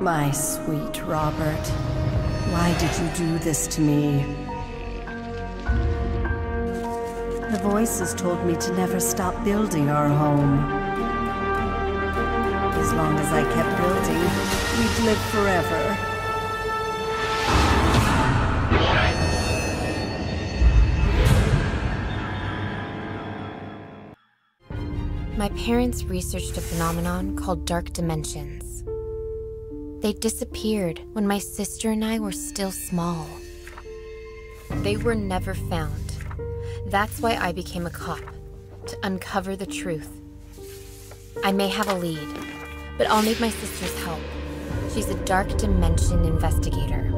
My sweet Robert, why did you do this to me? The voices told me to never stop building our home. As long as I kept building, we'd live forever. My parents researched a phenomenon called Dark Dimensions. They disappeared when my sister and I were still small. They were never found. That's why I became a cop, to uncover the truth. I may have a lead, but I'll need my sister's help. She's a Dark Dimension investigator.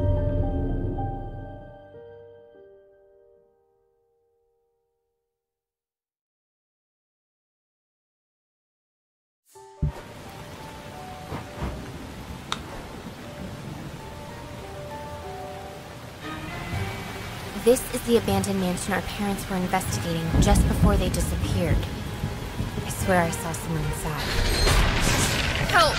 This is the abandoned mansion our parents were investigating just before they disappeared. I swear I saw someone inside. Help!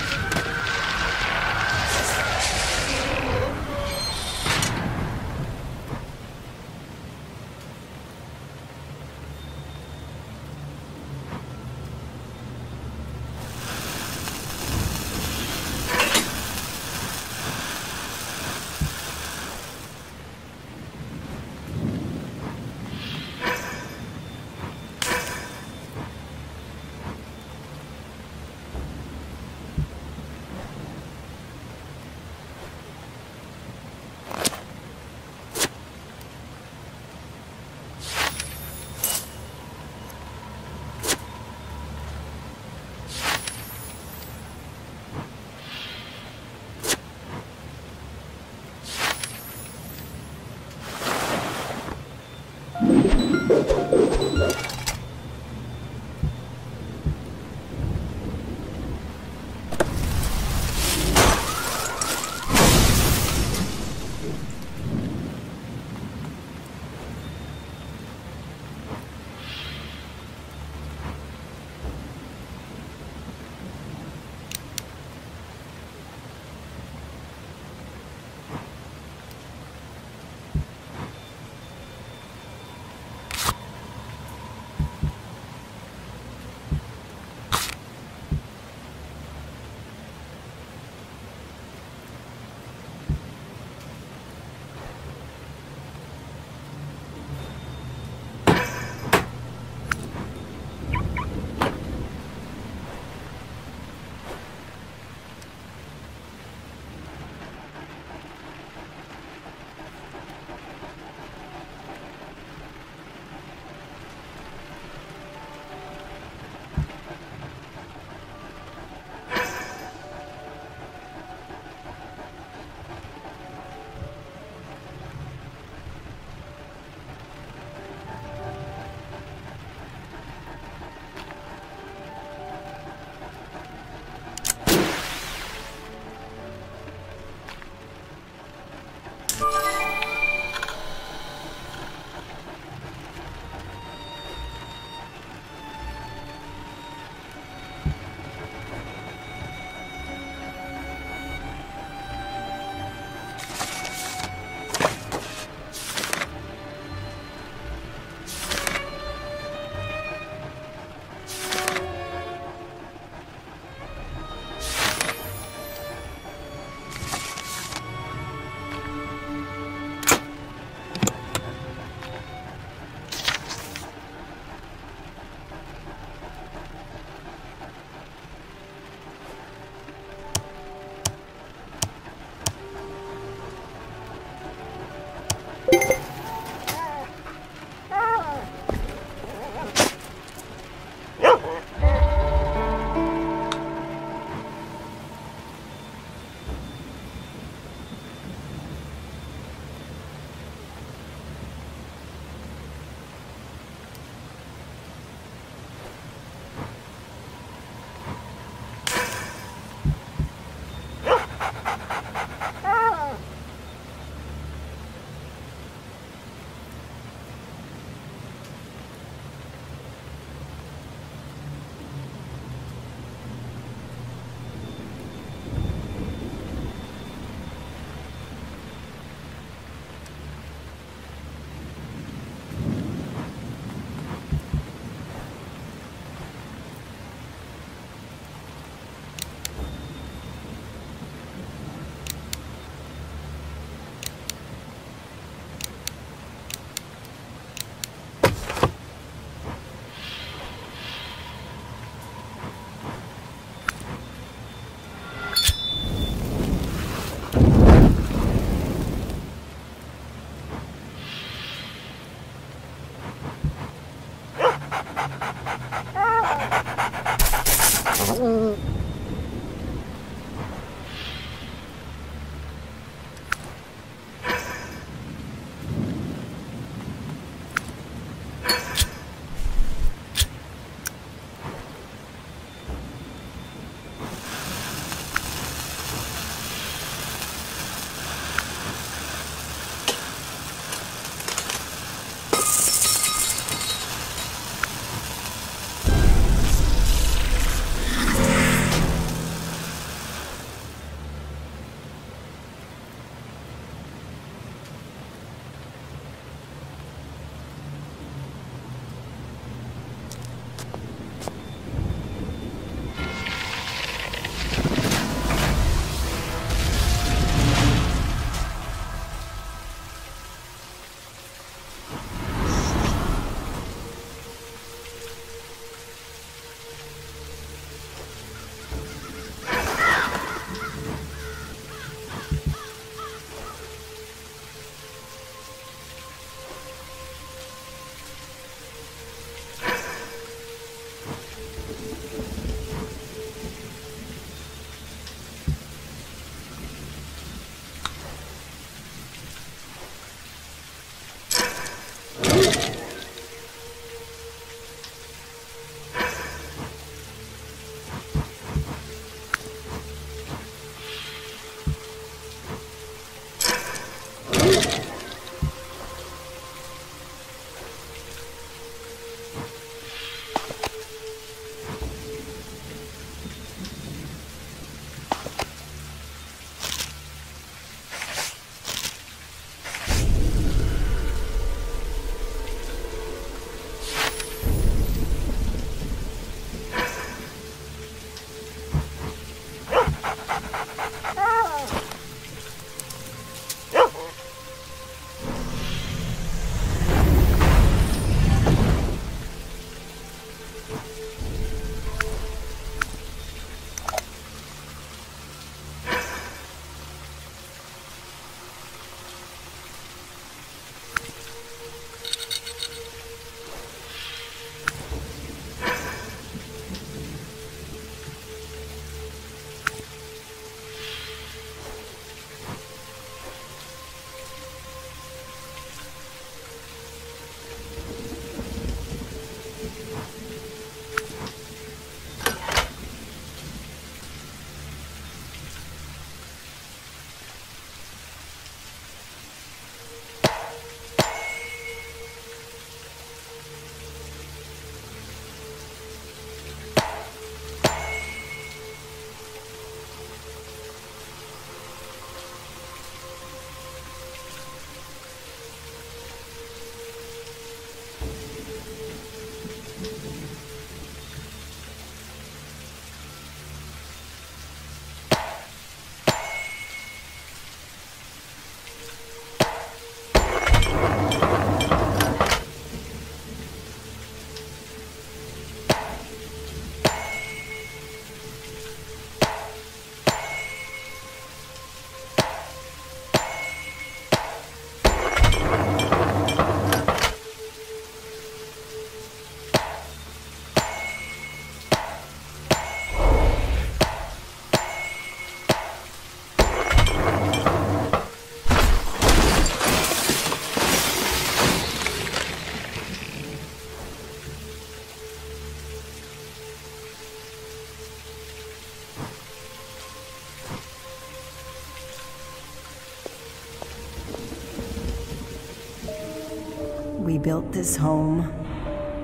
We built this home,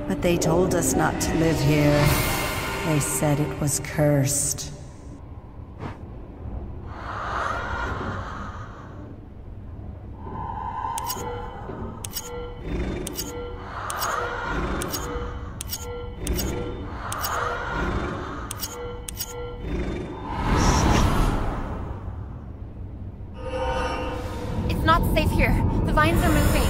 but they told us not to live here. They said it was cursed. It's not safe here. The vines are moving.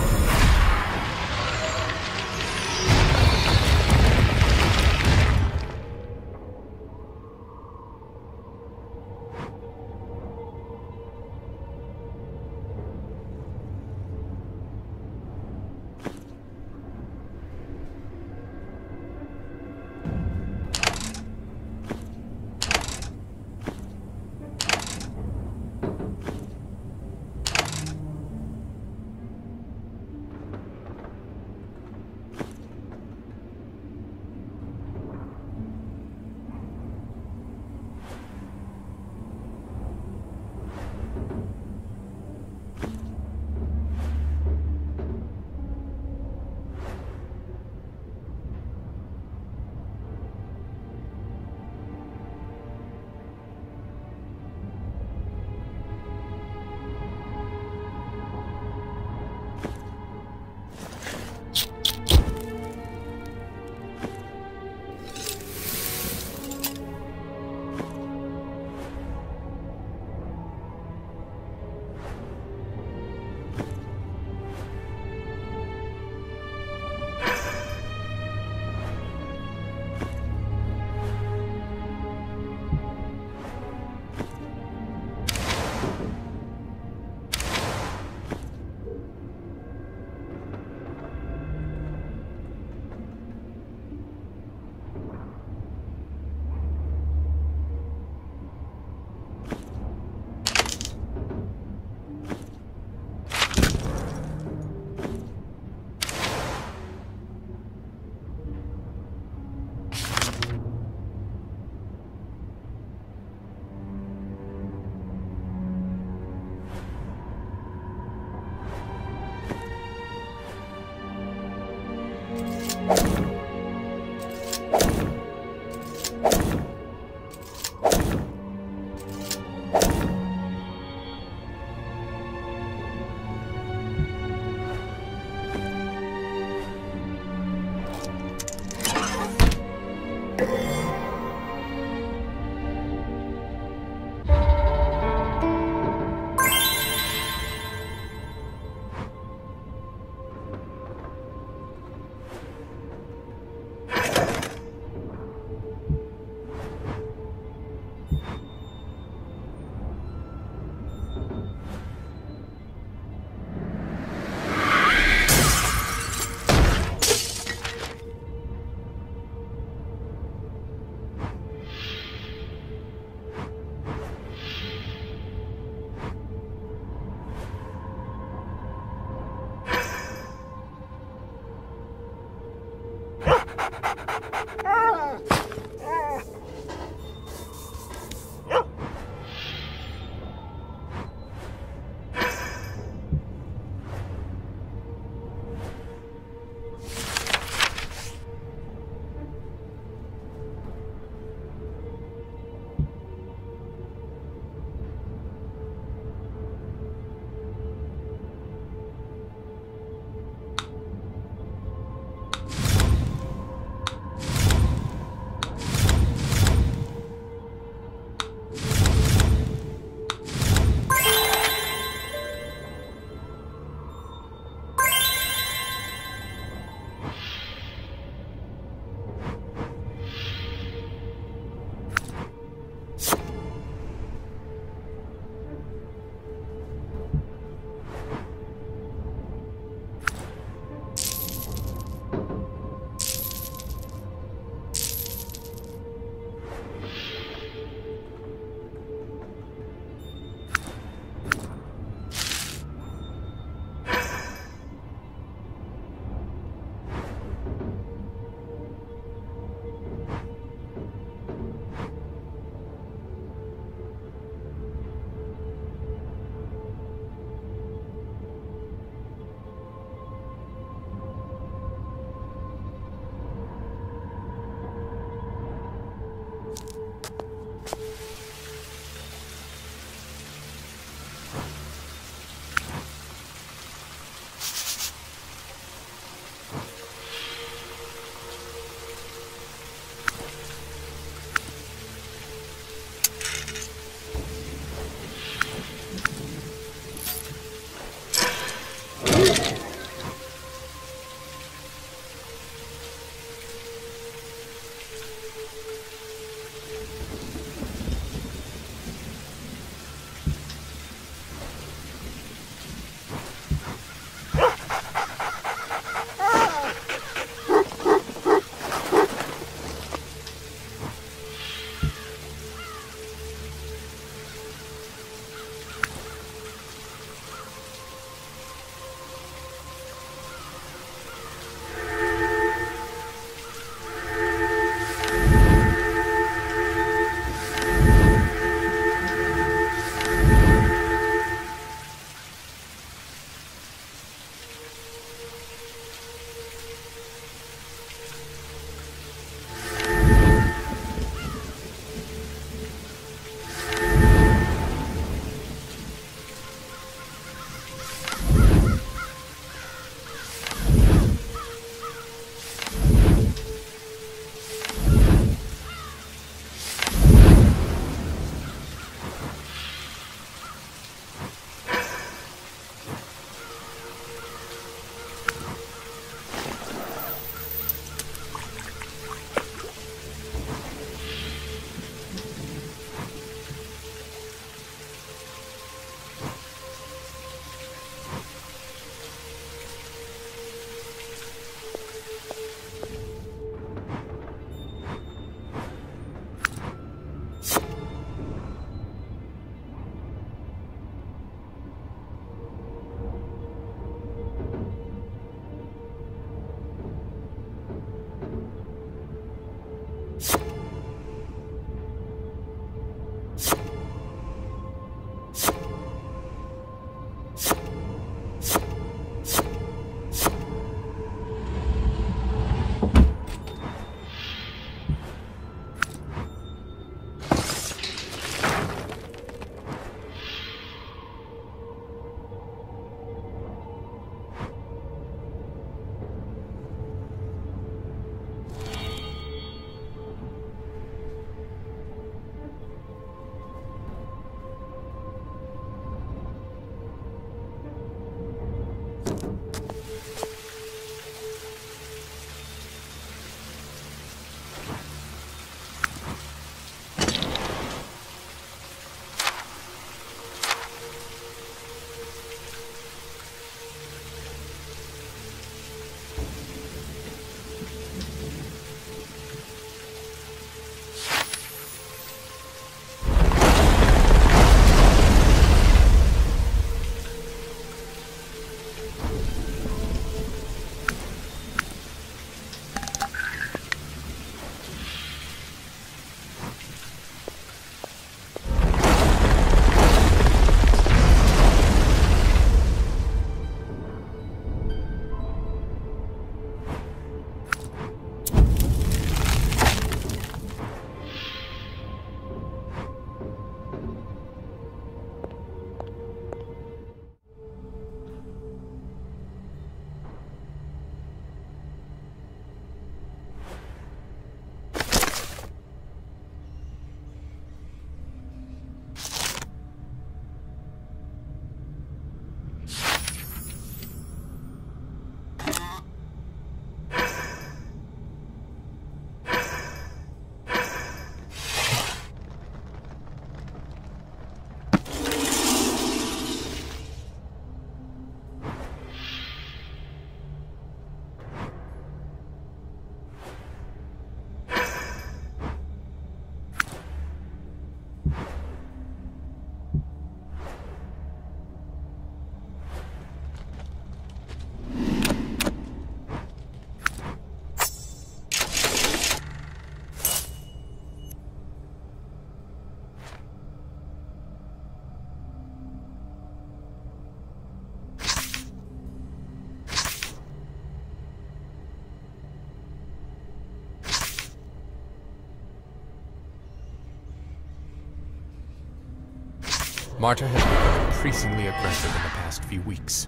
Marta has become increasingly aggressive in the past few weeks.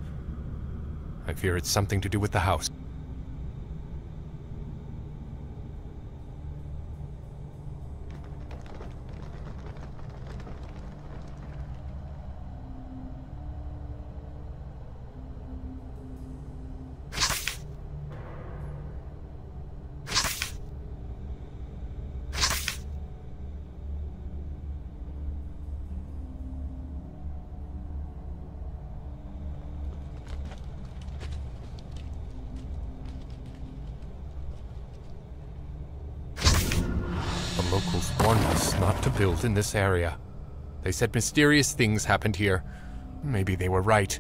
I fear it's something to do with the house. Locals warned us not to build in this area. They said mysterious things happened here. Maybe they were right.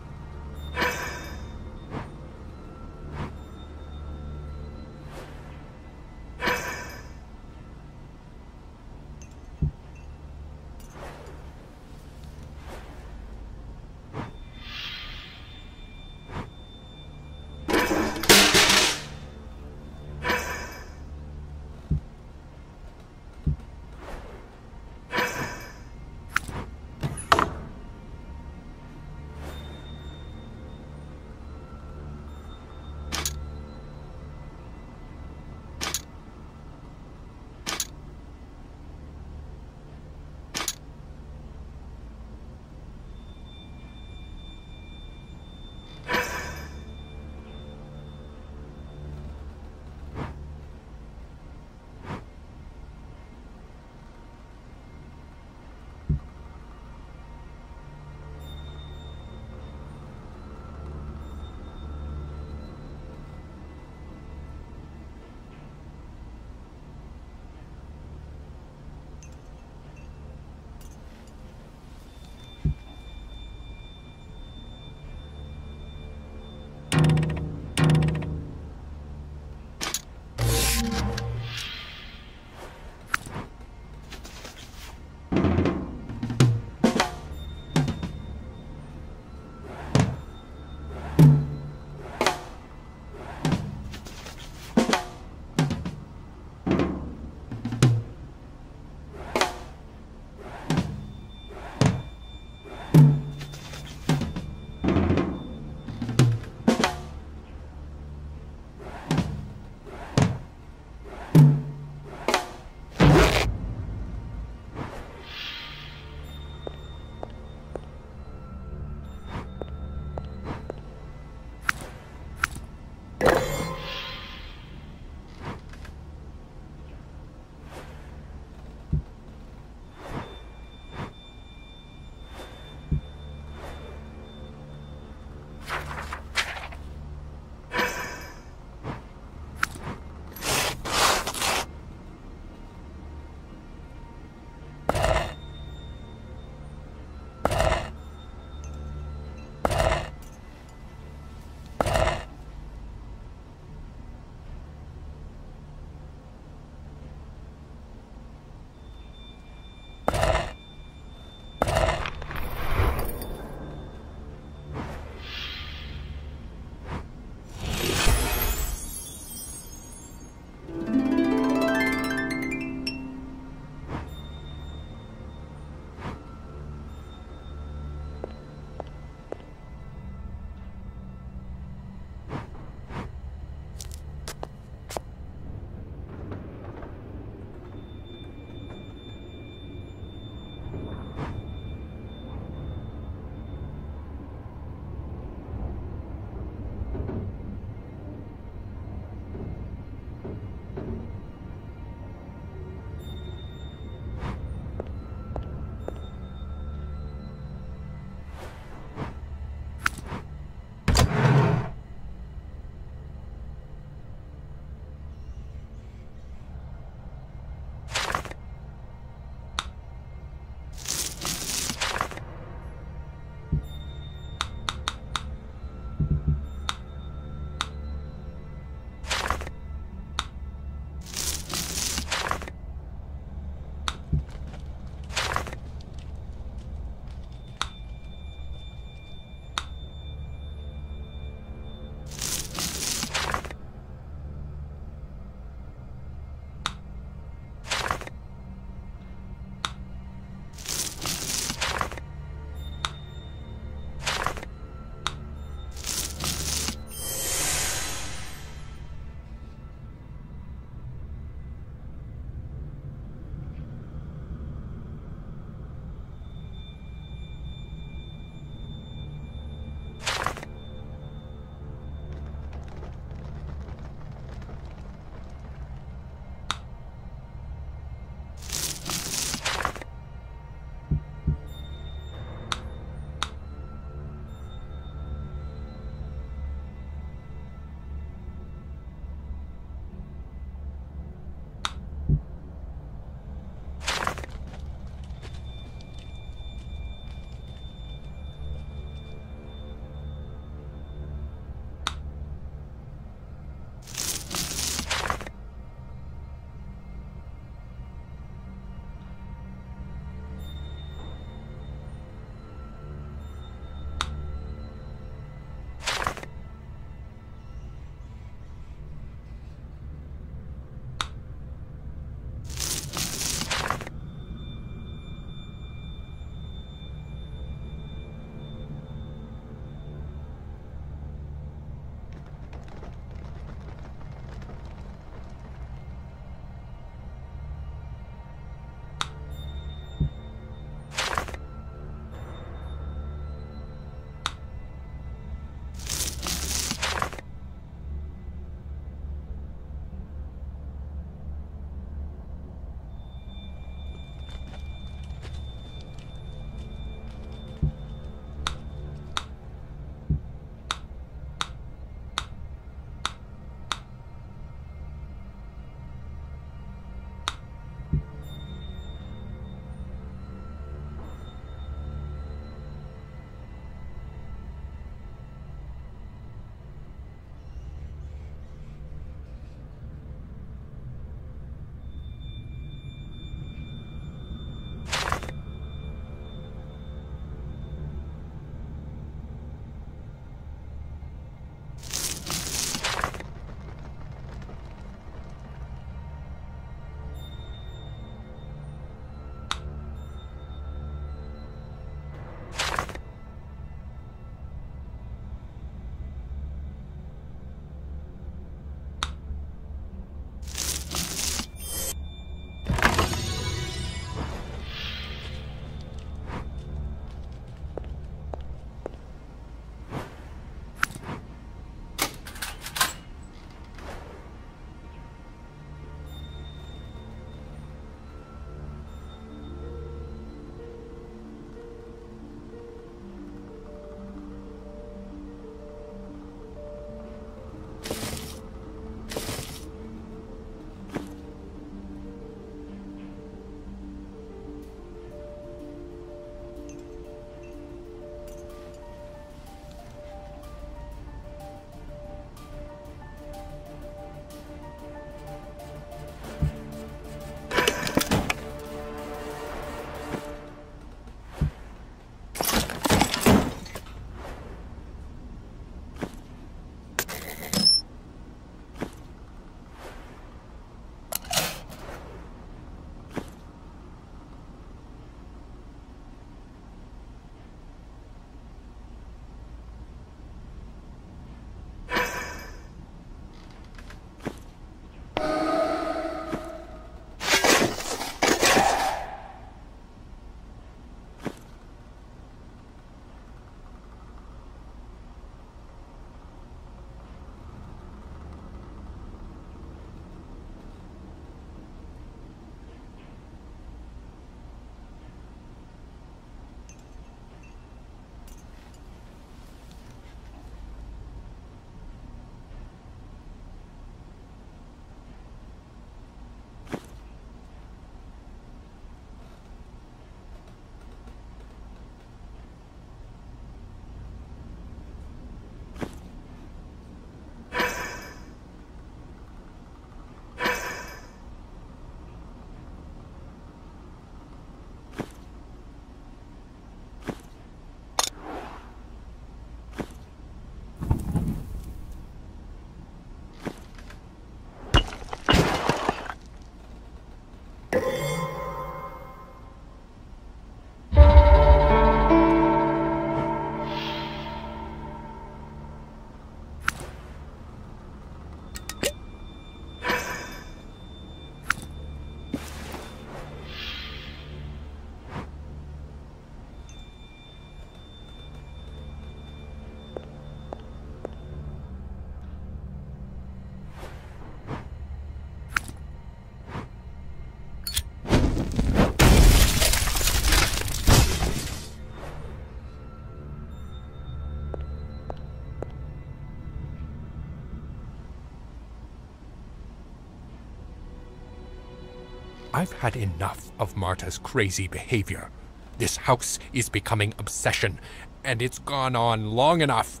I've had enough of Marta's crazy behavior. This house is becoming an obsession, and it's gone on long enough.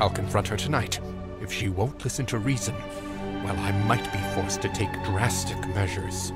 I'll confront her tonight. If she won't listen to reason, well, I might be forced to take drastic measures.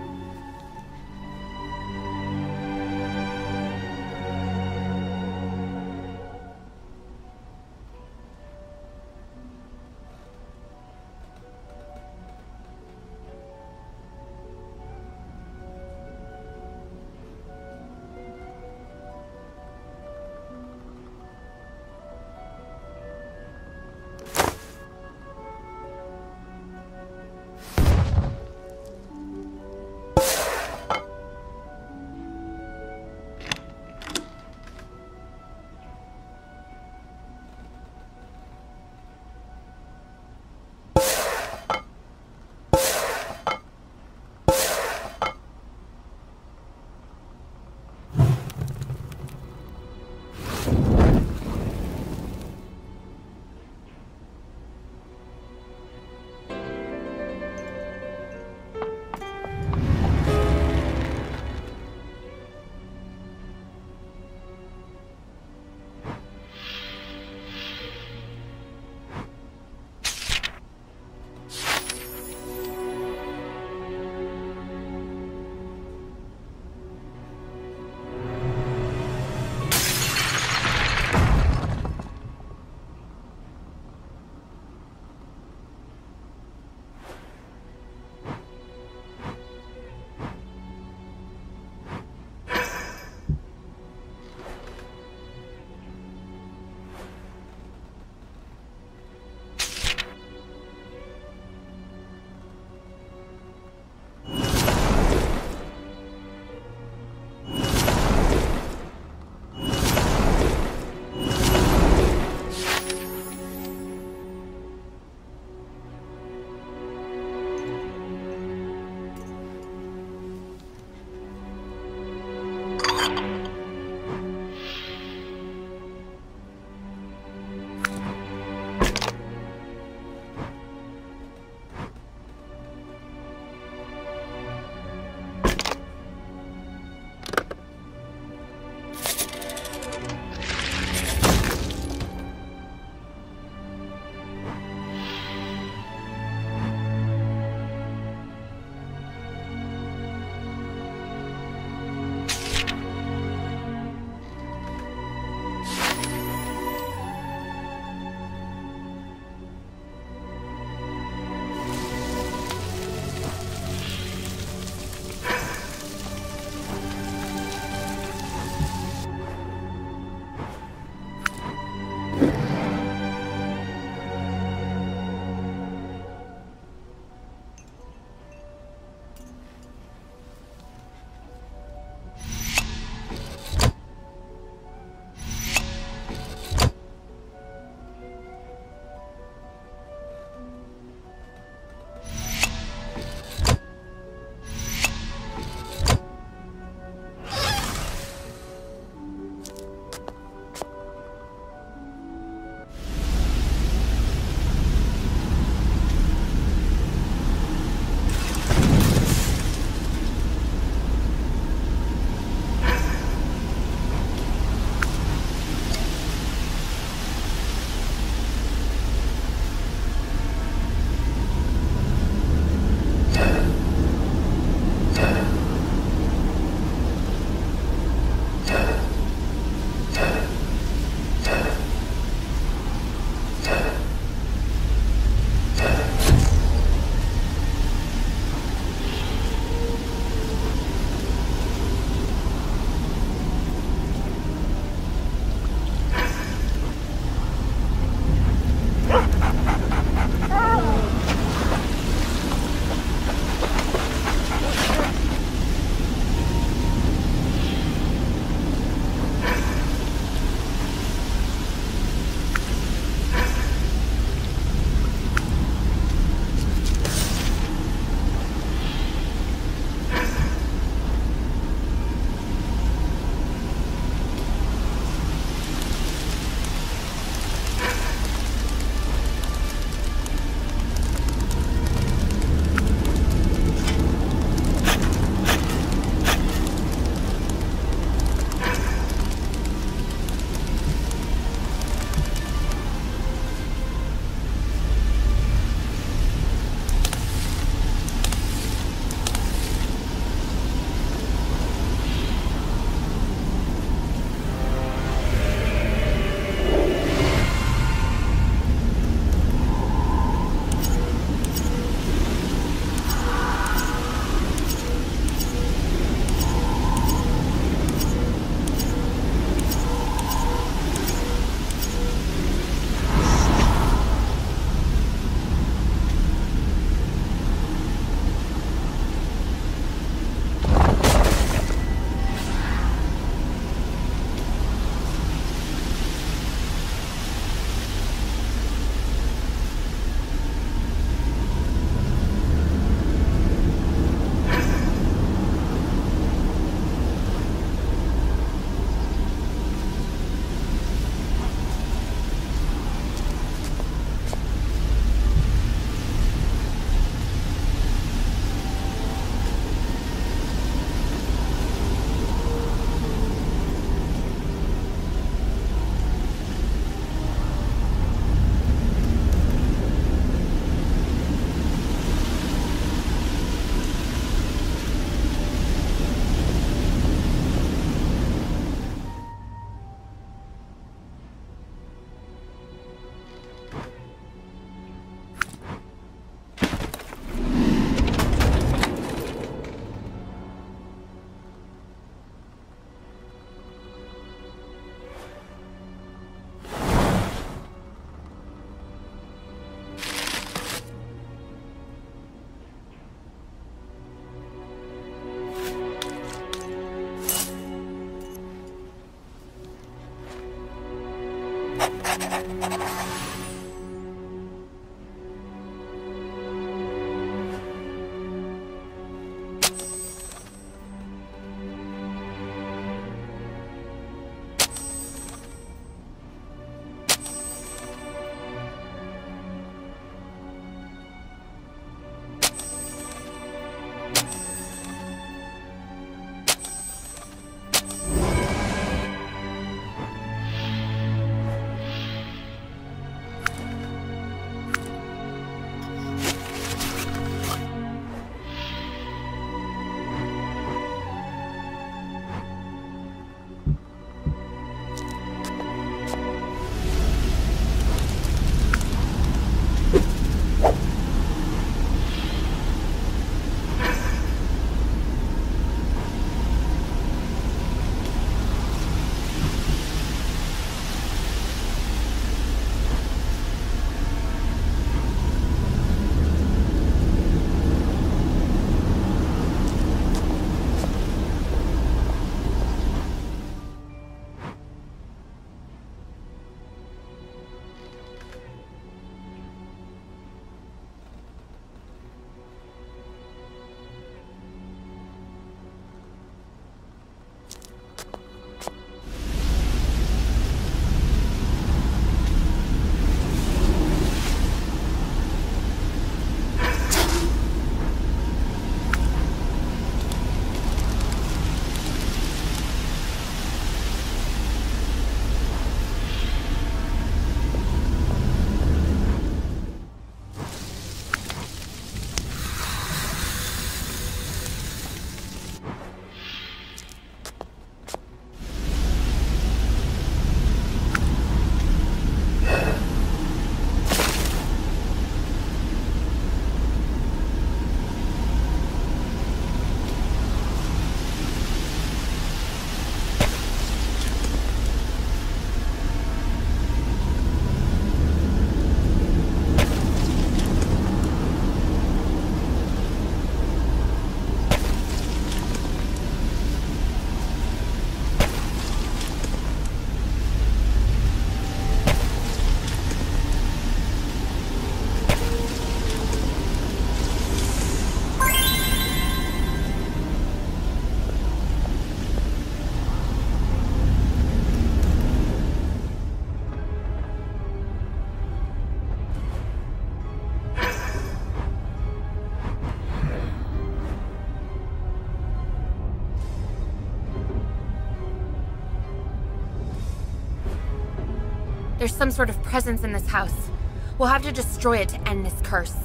There's some sort of presence in this house. We'll have to destroy it to end this curse.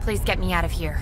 Please get me out of here.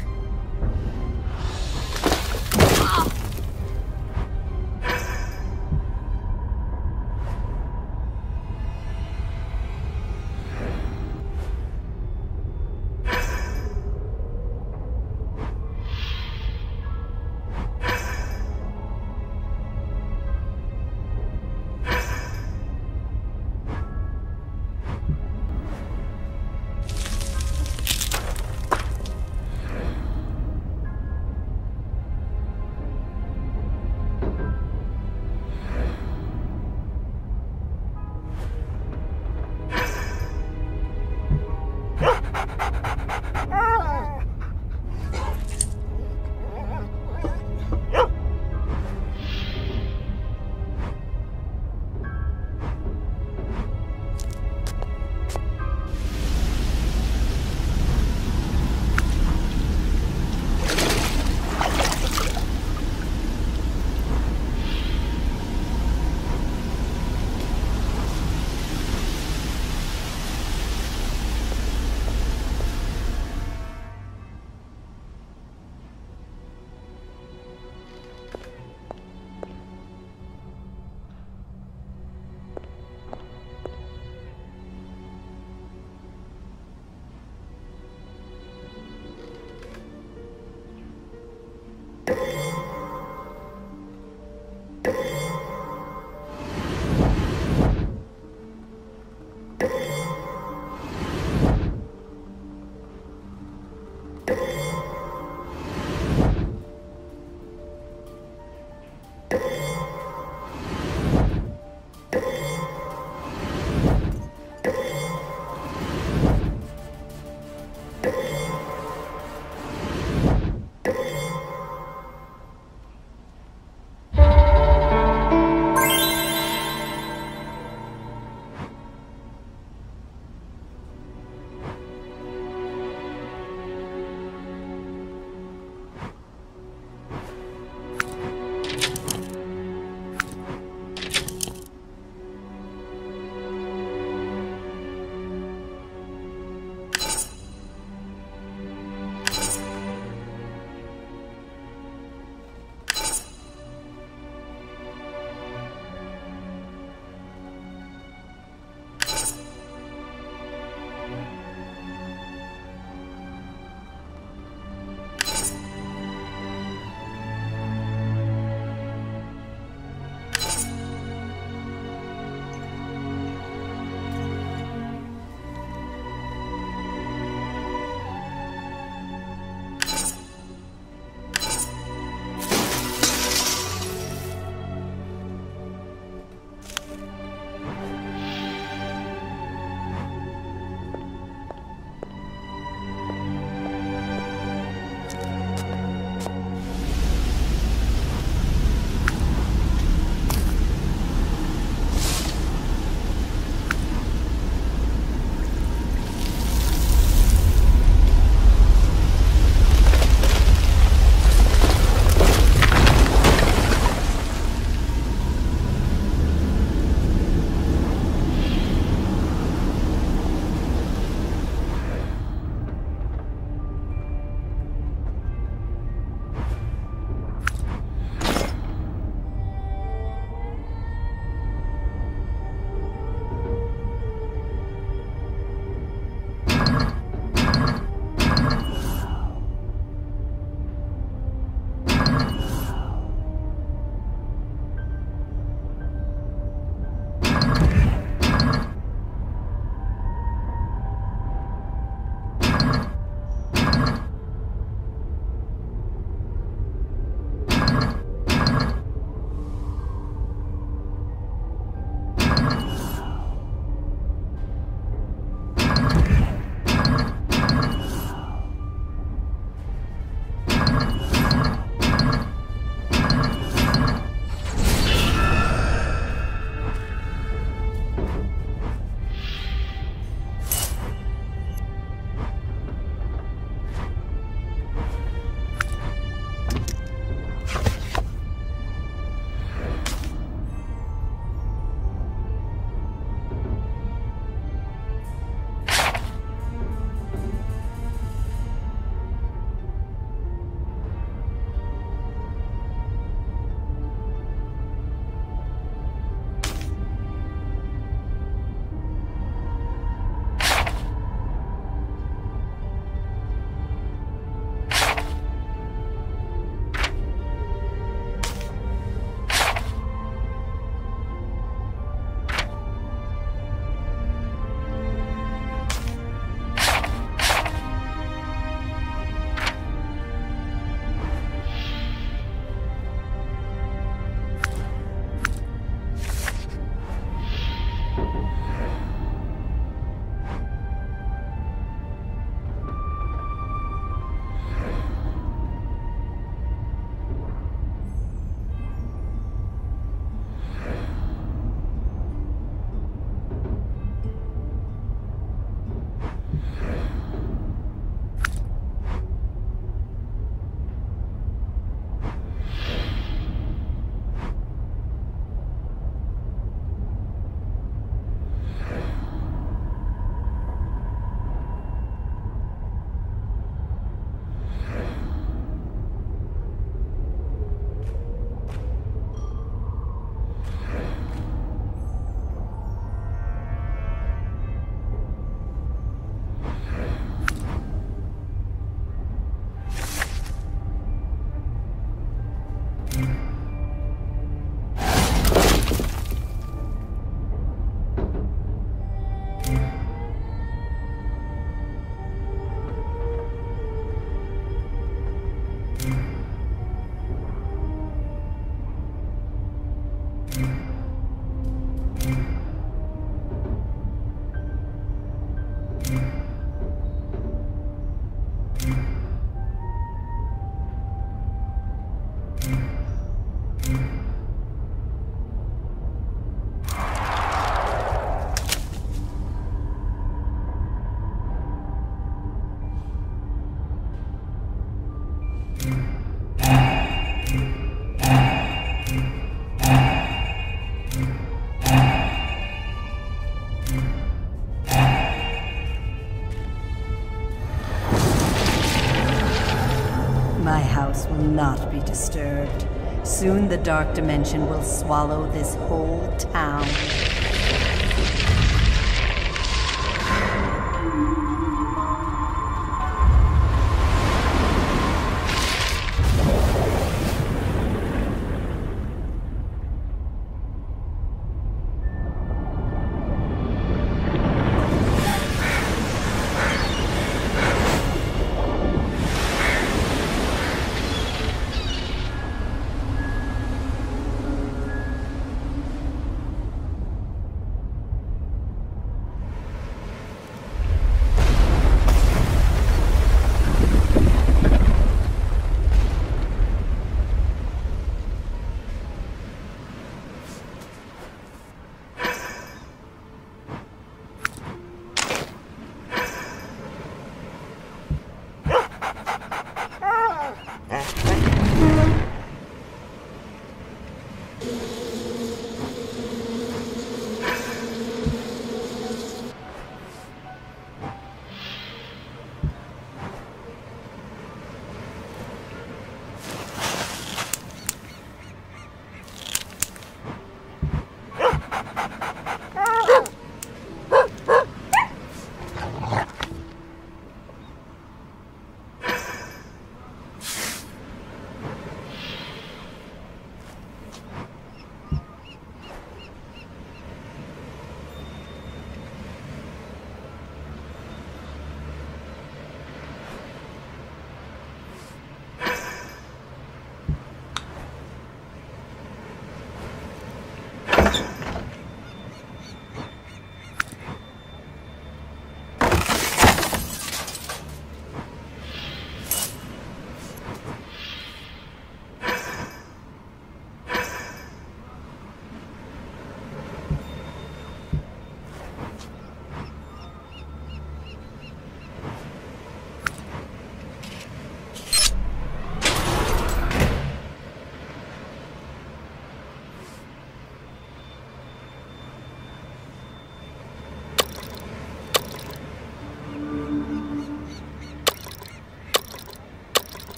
not be disturbed. Soon the Dark Dimension will swallow this whole town.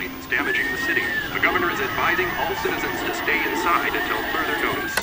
mines damaging the city. The governor is advising all citizens to stay inside until further notice.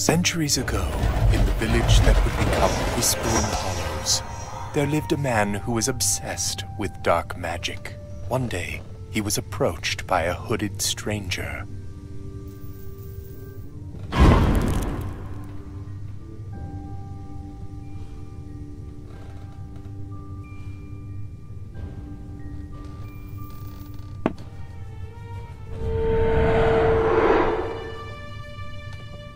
Centuries ago, in the village that would become Whispering Hollows, there lived a man who was obsessed with dark magic. One day, he was approached by a hooded stranger.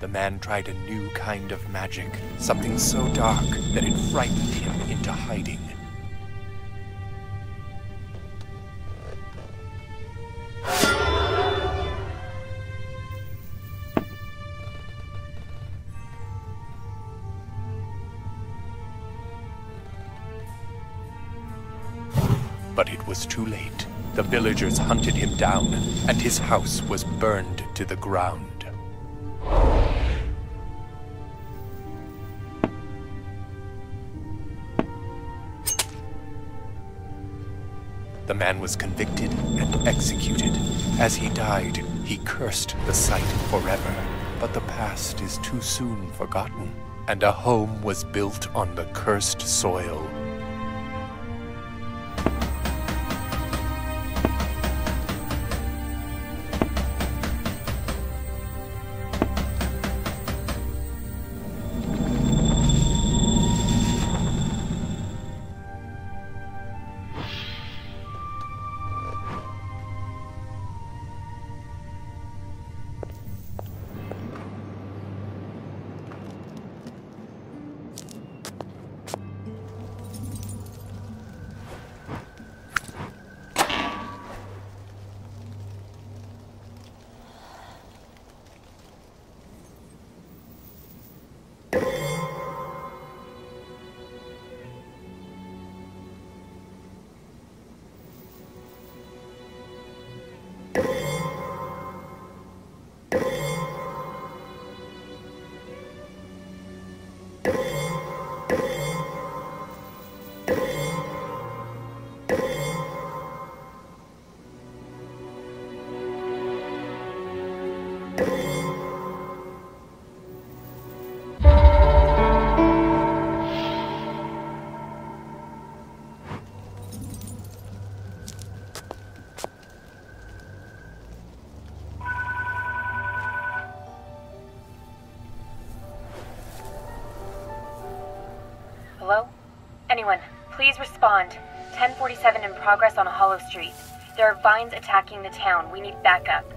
The man tried a new kind of magic, something so dark that it frightened him into hiding. But it was too late. The villagers hunted him down, and his house was burned to the ground. The man was convicted and executed. As he died, he cursed the site forever. But the past is too soon forgotten, and a home was built on the cursed soil. Hello? Anyone, please respond. 1047 in progress on Hollow Street. There are vines attacking the town. We need backup.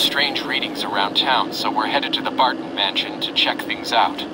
strange readings around town, so we're headed to the Barton Mansion to check things out.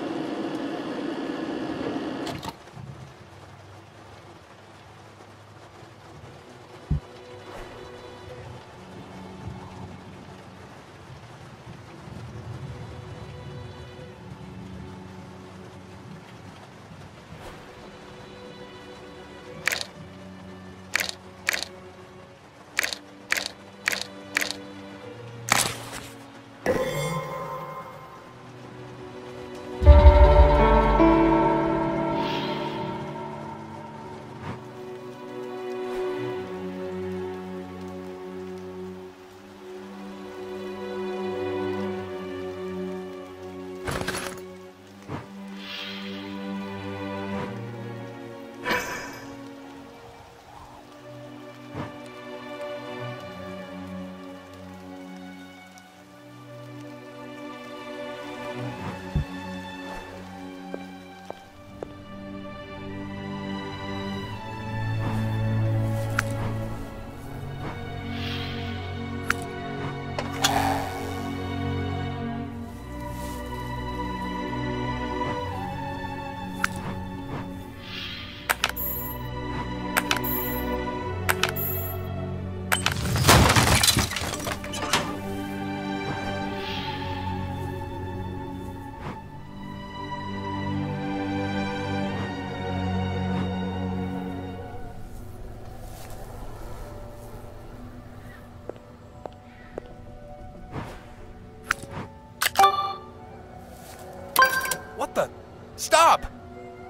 Stop!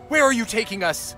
Where are you taking us?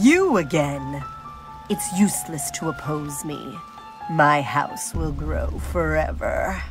You again. It's useless to oppose me. My house will grow forever.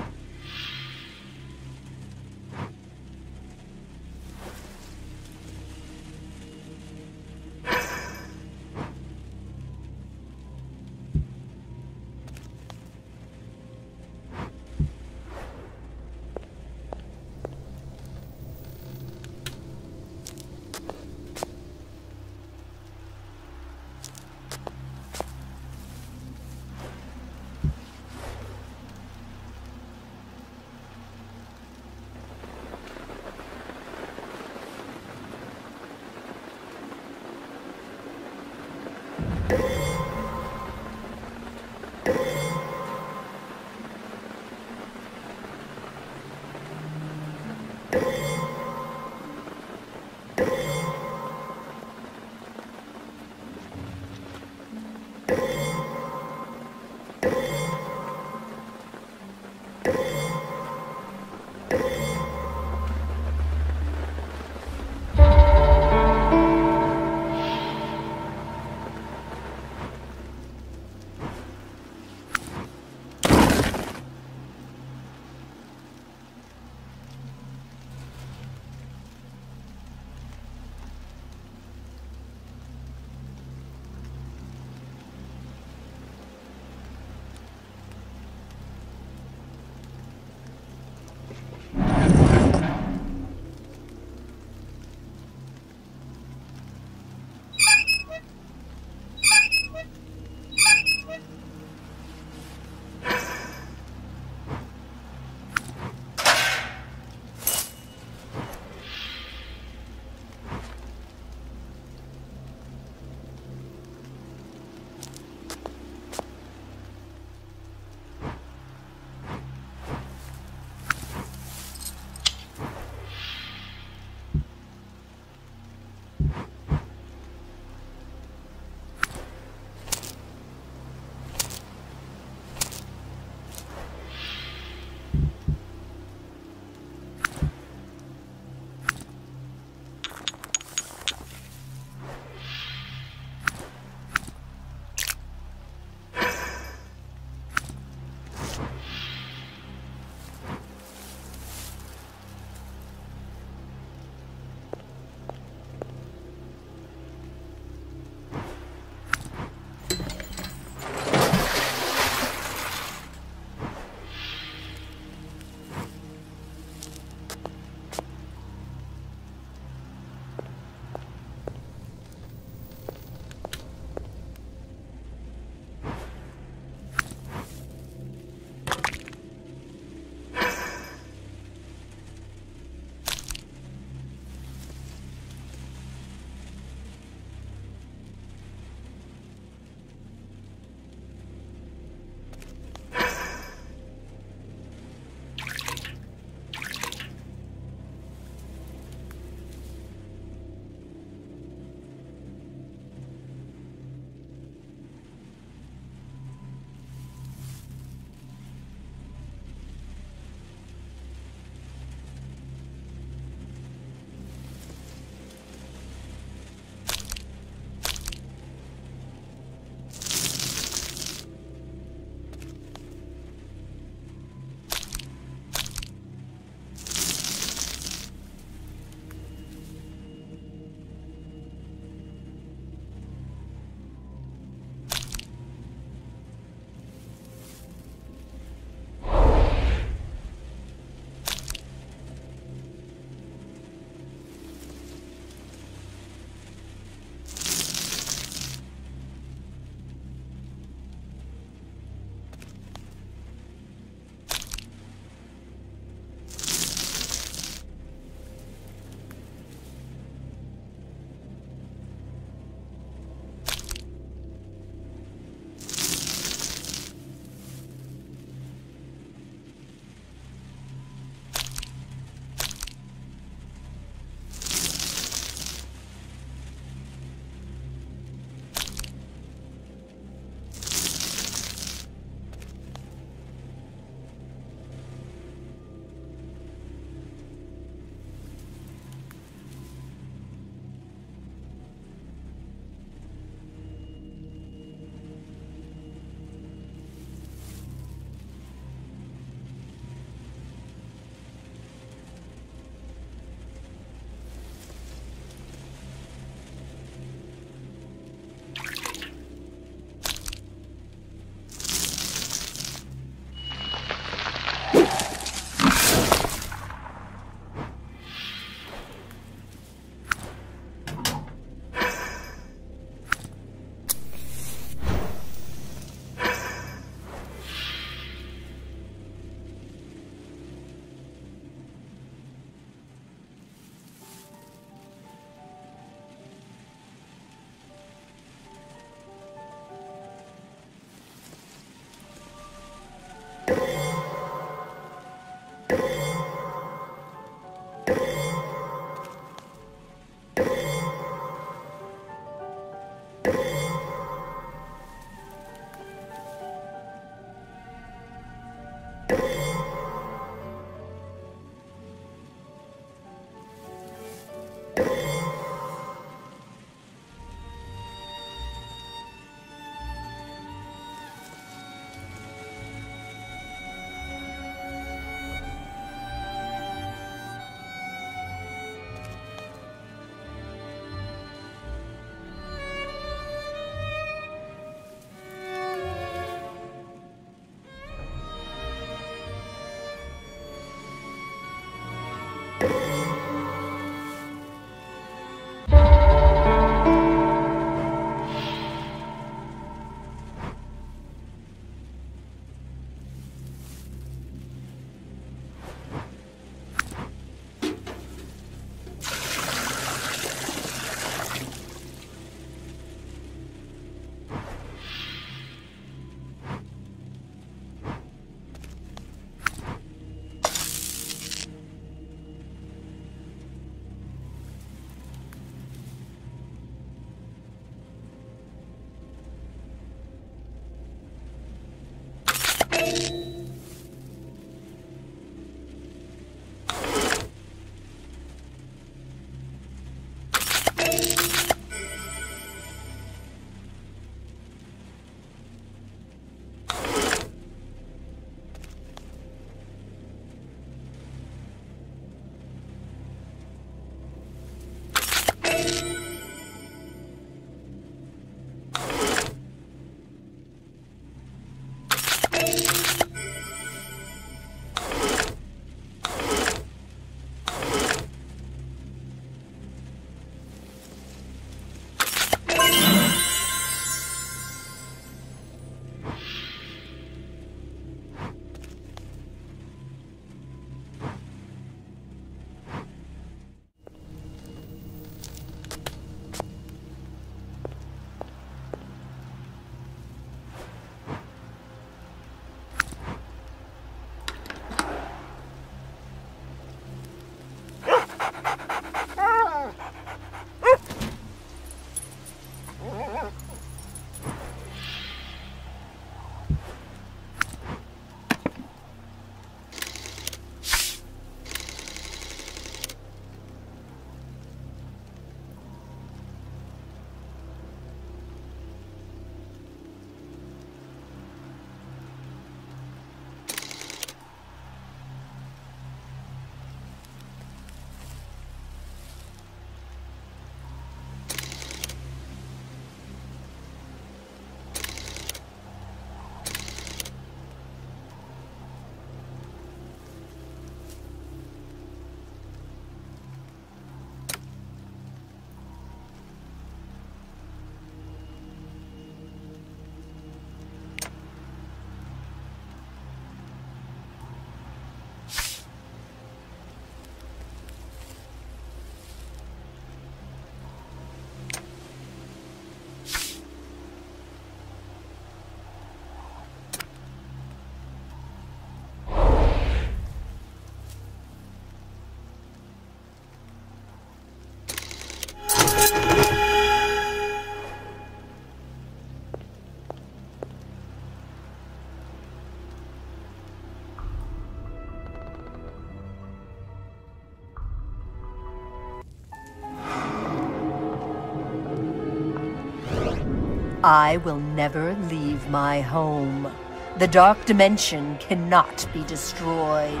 I will never leave my home. The Dark Dimension cannot be destroyed.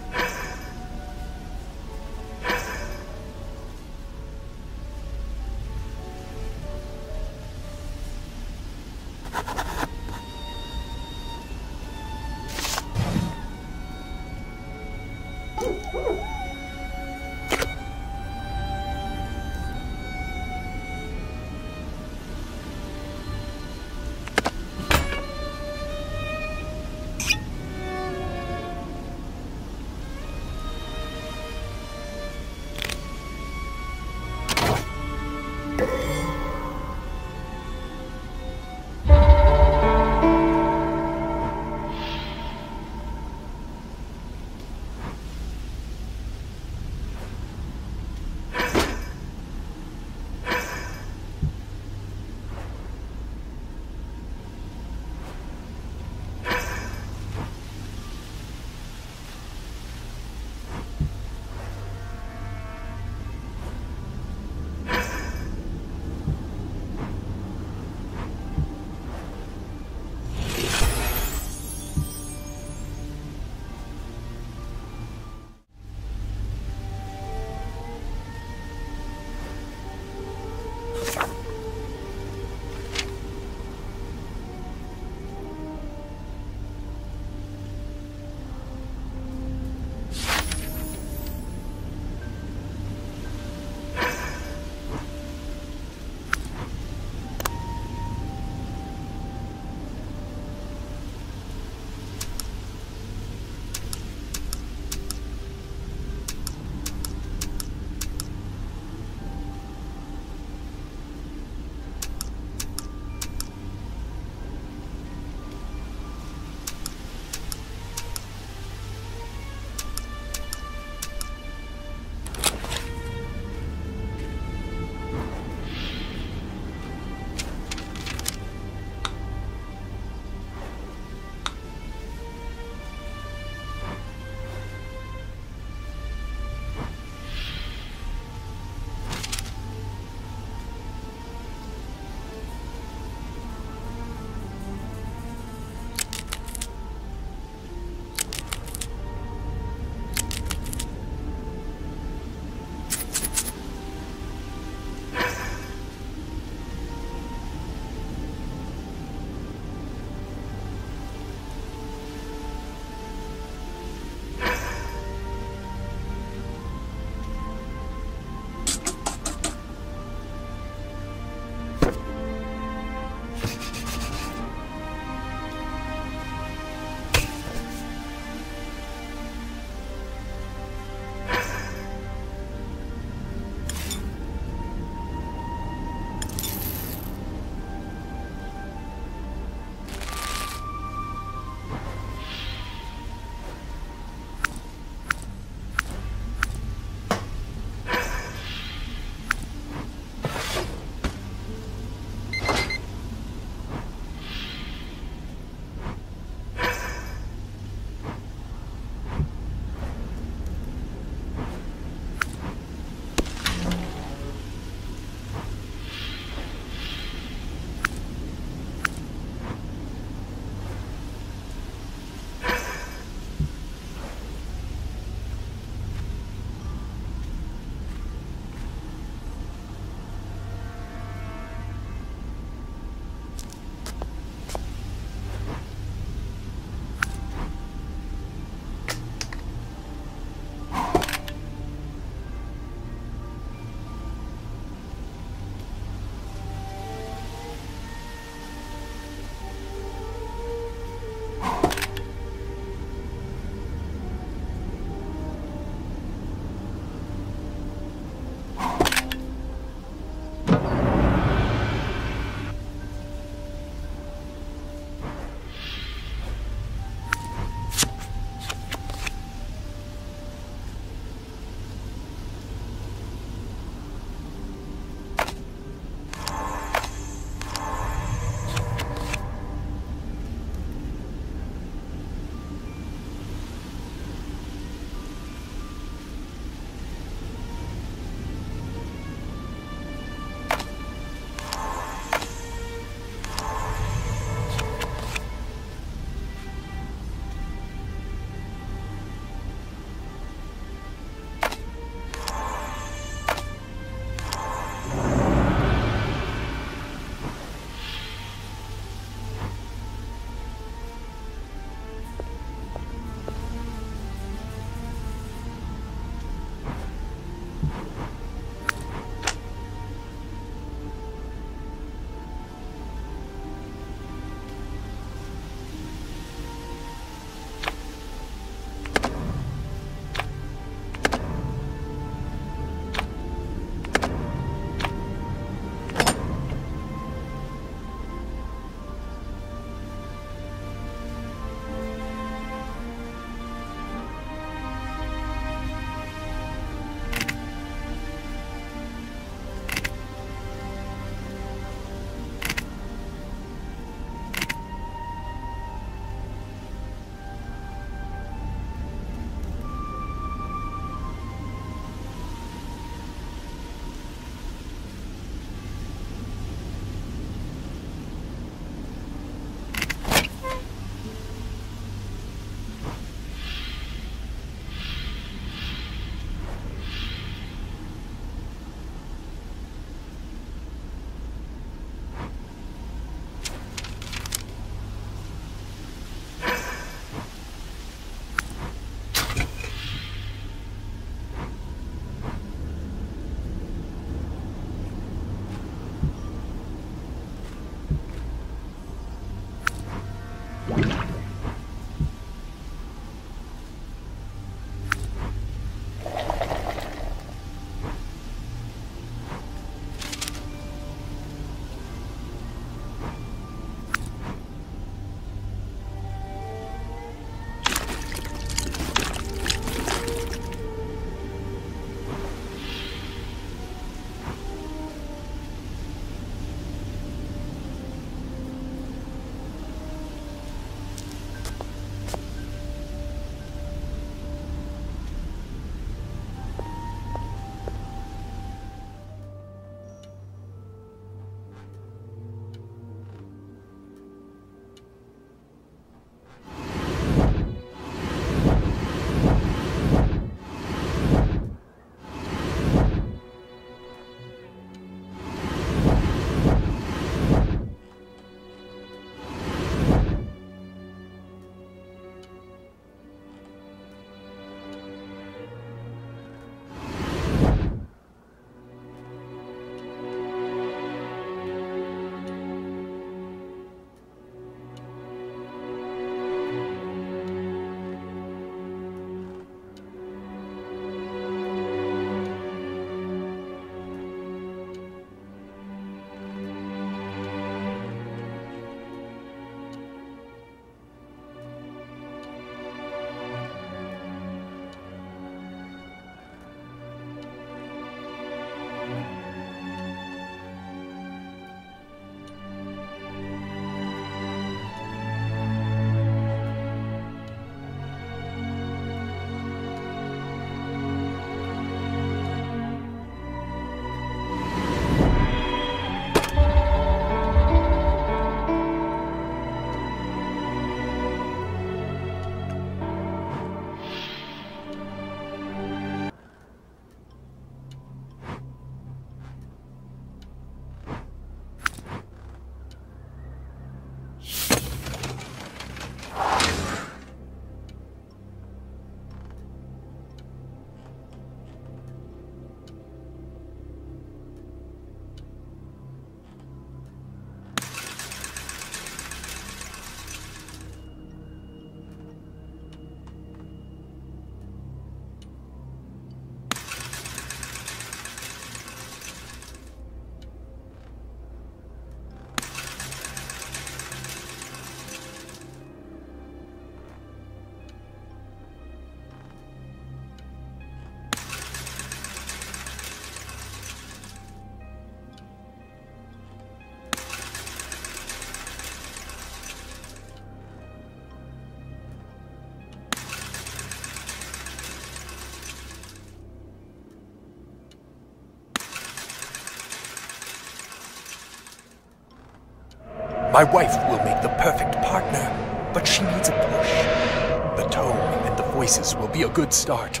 My wife will make the perfect partner, but she needs a push. The tone and the voices will be a good start.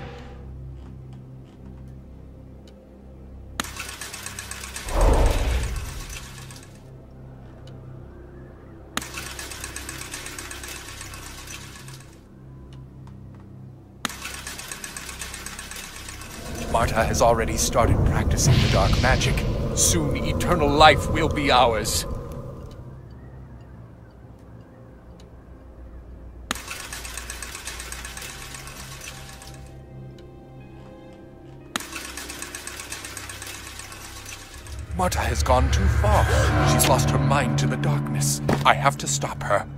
Marta has already started practicing the dark magic. Soon, eternal life will be ours. Marta has gone too far. She's lost her mind to the darkness. I have to stop her.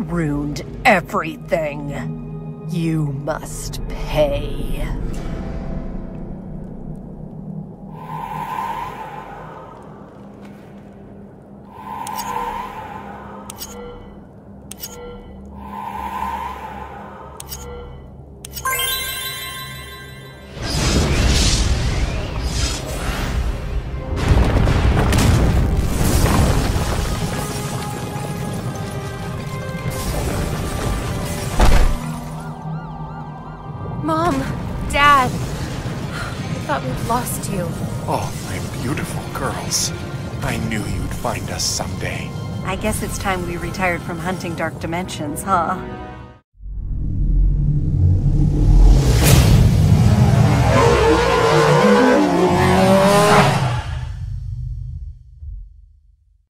ruined everything. You must pay. Find us someday. I guess it's time we retired from hunting Dark Dimensions, huh?